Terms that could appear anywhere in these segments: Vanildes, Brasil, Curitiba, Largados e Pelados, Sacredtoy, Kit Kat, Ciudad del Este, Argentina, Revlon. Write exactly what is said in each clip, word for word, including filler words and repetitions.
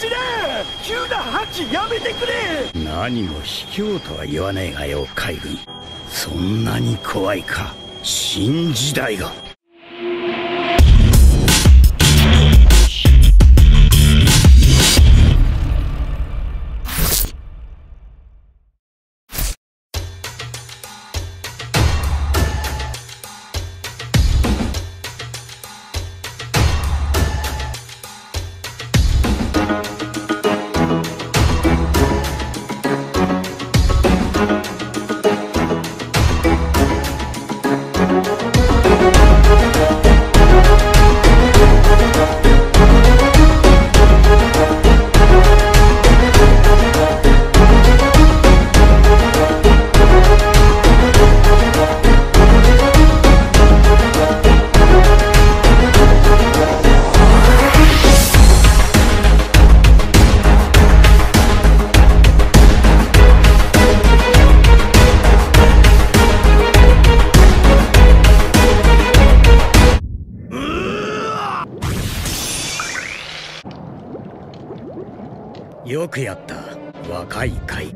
ちだ。急なハッチやめてくれ。何も卑怯とは言わねえがよ、海軍。そんなに怖いか、新時代が。よくやった、若い貝。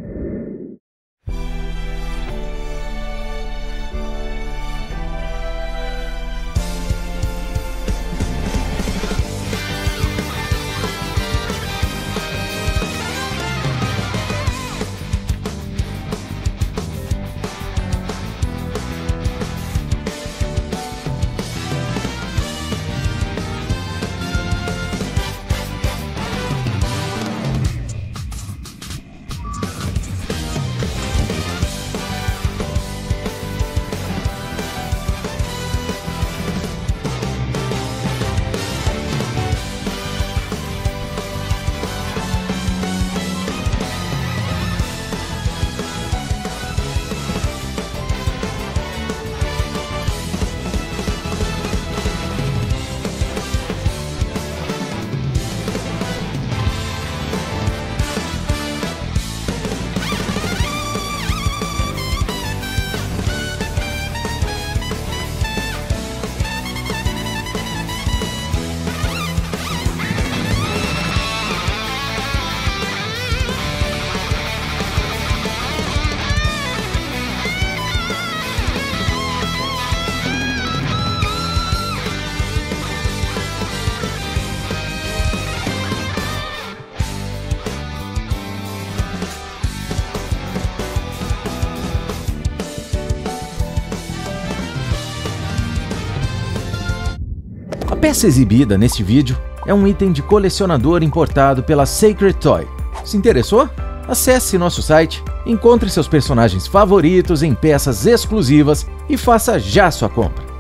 A peça exibida neste vídeo é um item de colecionador importado pela Sacredtoy. Se interessou? Acesse nosso site, encontre seus personagens favoritos em peças exclusivas e faça já sua compra.